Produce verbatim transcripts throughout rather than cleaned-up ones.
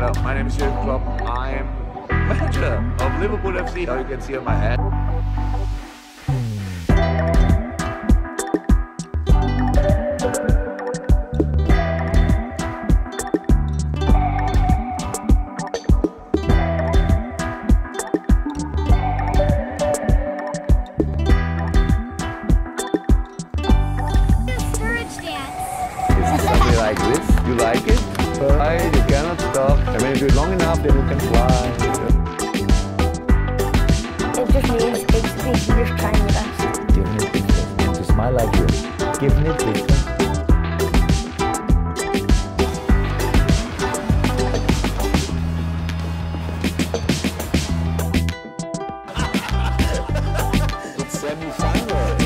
Hello, my name is Jürgen Klopp. I am manager of Liverpool F C. Now you can see on my head. Like this, you like it? Fly, you cannot stop. I mean, if you're long enough, then you can fly. It just means big speech, you're just trying with us. Give me a picture, to smile like this. Give me a picture. It's semi-final.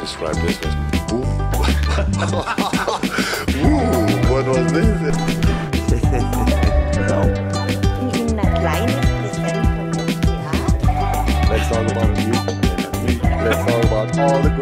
Describe this as boom. What was this? No. Let's talk about you. Let's talk about all the good